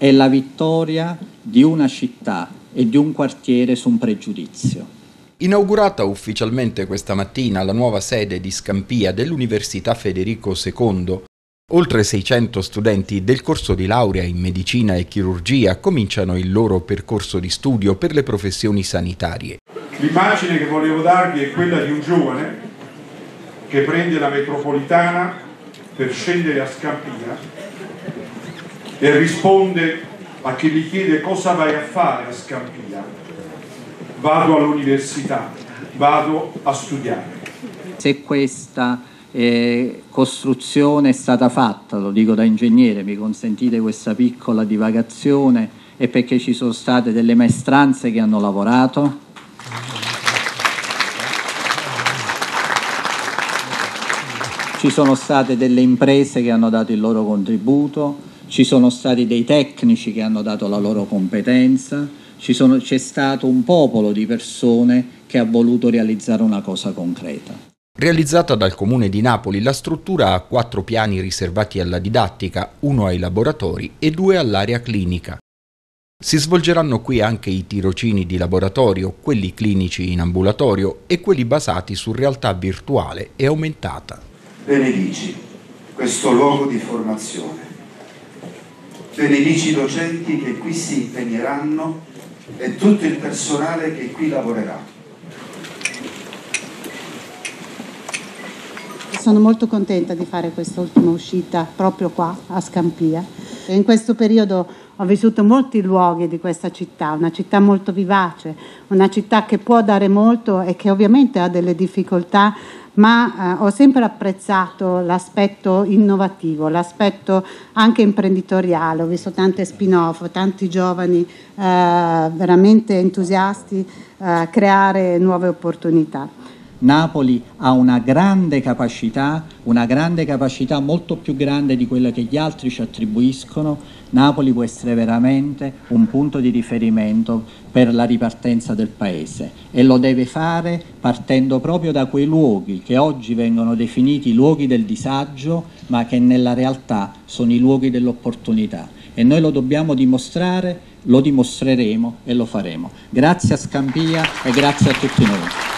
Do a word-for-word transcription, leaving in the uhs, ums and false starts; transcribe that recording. è la vittoria di una città e di un quartiere su un pregiudizio. Inaugurata ufficialmente questa mattina la nuova sede di Scampia dell'Università Federico secondo, oltre seicento studenti del corso di laurea in medicina e chirurgia cominciano il loro percorso di studio per le professioni sanitarie. L'immagine che volevo darvi è quella di un giovane che prende la metropolitana per scendere a Scampia e risponde a chi gli chiede cosa vai a fare a Scampia. Vado all'università, vado a studiare. Se questa eh, costruzione è stata fatta, lo dico da ingegnere, mi consentite questa piccola divagazione, è perché ci sono state delle maestranze che hanno lavorato, ci sono state delle imprese che hanno dato il loro contributo, ci sono stati dei tecnici che hanno dato la loro competenza, c'è stato un popolo di persone che ha voluto realizzare una cosa concreta. Realizzata dal Comune di Napoli, la struttura ha quattro piani riservati alla didattica, uno ai laboratori e due all'area clinica. Si svolgeranno qui anche i tirocini di laboratorio, quelli clinici in ambulatorio e quelli basati su realtà virtuale e aumentata. Benedici questo luogo di formazione. Benedici i docenti che qui si impegneranno e tutto il personale che qui lavorerà. Sono molto contenta di fare questa ultima uscita proprio qua a Scampia. In questo periodo ho vissuto molti luoghi di questa città, una città molto vivace, una città che può dare molto e che ovviamente ha delle difficoltà, ma eh, ho sempre apprezzato l'aspetto innovativo, l'aspetto anche imprenditoriale. Ho visto tante spin-off, tanti giovani eh, veramente entusiasti eh, creare nuove opportunità. Napoli ha una grande capacità, una grande capacità molto più grande di quella che gli altri ci attribuiscono. Napoli può essere veramente un punto di riferimento per la ripartenza del Paese e lo deve fare partendo proprio da quei luoghi che oggi vengono definiti luoghi del disagio, ma che nella realtà sono i luoghi dell'opportunità. E noi lo dobbiamo dimostrare, lo dimostreremo e lo faremo. Grazie a Scampia e grazie a tutti noi.